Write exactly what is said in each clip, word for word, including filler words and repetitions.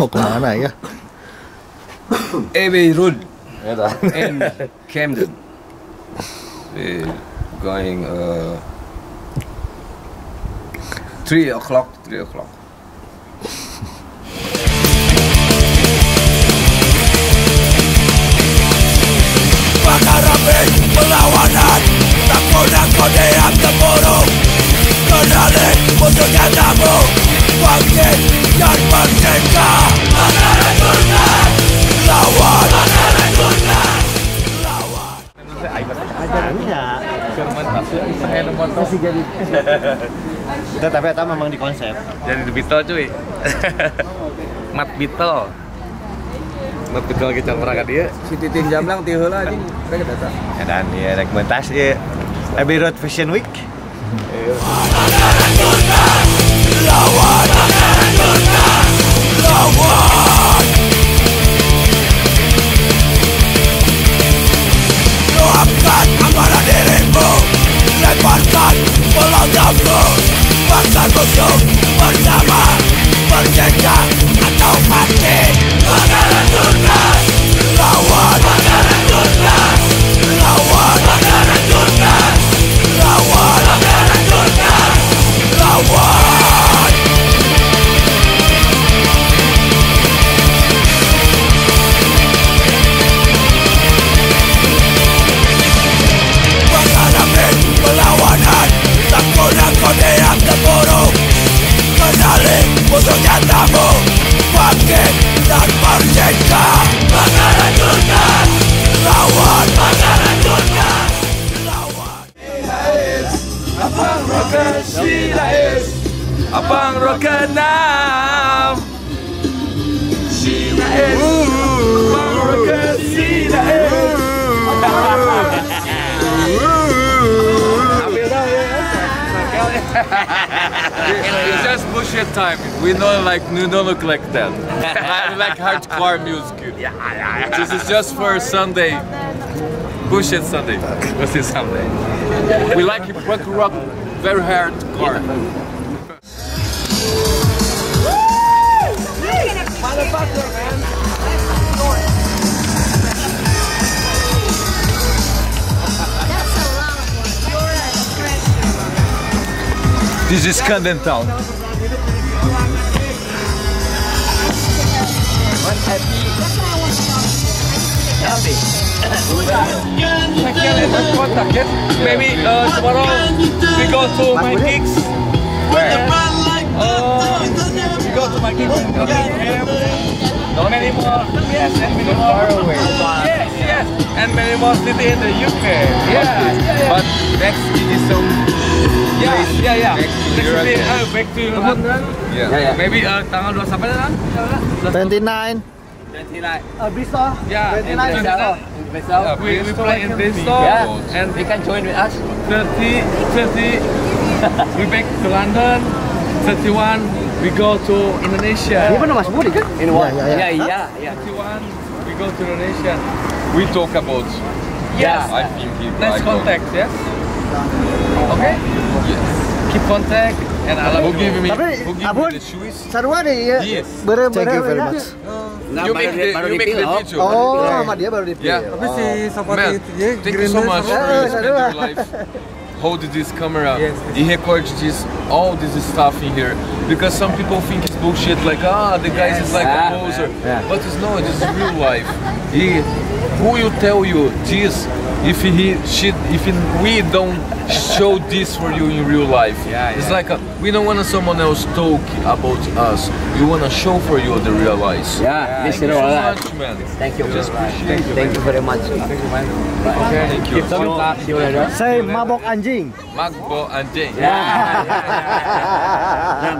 Oklahoma yeah. Abbey Road in Camden. We're going uh, three o'clock, three o'clock. Bakar api perlawanan, takutlah kau diam terburuk. Kenali musuhnya kamu, bangkit dan merdeka. Bakaran murka, lawan. Bakaran murka, lawan. Ajarnya, masih jadi. Tapi kita memang di konsep. Jadi The Beatles cuy, Mat Beatles. Mat Beatles kita perangkat dia. Si Titin Jamlang tihola ini, mereka datang. Dan dia rekomendasi Abbey Road Fashion Week. Luapkan amarah dirimu, lemparkan pelontarmu, bakar musuh bersama, berjaya atau mati. Bakaran surga, lawan. Bakaran surga, lawan. Bakaran surga, lawan. Bakaran surga, lawan. Perlawanan, takutlah kau diam terburuk. Kenali musuh nyatamu, bangkit dan merdeka. Bakaran surga, lawan. Bakaran surga, lawan. Abang Rocker, Sheila is Abang Rocker now. Sheila is Abang Rocker, Sheila is It's just bullshit time. We don't like, we don't look like that. I like hardcore music. Yeah, yeah, yeah. This is just for Sunday. Bullshit Sunday. What's this Sunday? We like it rock rock very hardcore. Motherfucker, man. This is Camden Town. Maybe uh, tomorrow we go to my gigs. Where? Uh, we go to my gigs in Birmingham. Not anymore. Yes, and many more. Far away. Yes, yes. And many more cities in the U K. Yeah. yeah. But next gig is so. Yeah, yeah, yeah. Back to London. Yeah, yeah. Maybe tanggal dua sampai berapa? Twenty-nine. Twenty-nine. Bristol. Yeah. Twenty-nine. Bristol. We we play in Bristol. Yeah. And you can join with us. Thirty, thirty. We back to London. Thirty-one. We go to Indonesia. You pernah masuk Budi kan? In one. Yeah, yeah, yeah. Thirty-one. We go to Indonesia. We talk about. Yes. I think people. Let's contact. Yes. Okay? Yes. Keep contact and I'll we'll give you me, we'll give you the shoes. Yes. Thank you very much. You make the, you make the video. Oh, sama dia baru di video. Yeah. Man, thank you so much for spending your life holding this camera. He records this, all this stuff in here. Because some people think it's bullshit, like, ah, the guy is like a poser. But it's not, it's real life. He, who will tell you this? If he, she, if we don't show this for you in real life, yeah, yeah. It's like a, we don't want someone else talk about us. We want to show for you the real life. Yeah, yeah. Thank you so much, man. Thank you. Just appreciate it. Thank you very much. Thank you, man. Okay. Thank you. Thank you. Say mabok anjing. Mabok anjing. Yeah.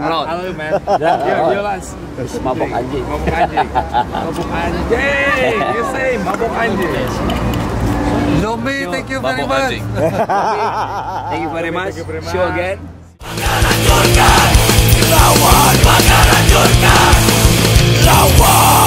Hello, man. Your last. Mabok anjing. Mabok anjing. Mabok anjing. You say mabok anjing. Zombie, thank you very much. Thank you very much. See you again. Bakaran surga, lawan. Bakaran surga, lawan.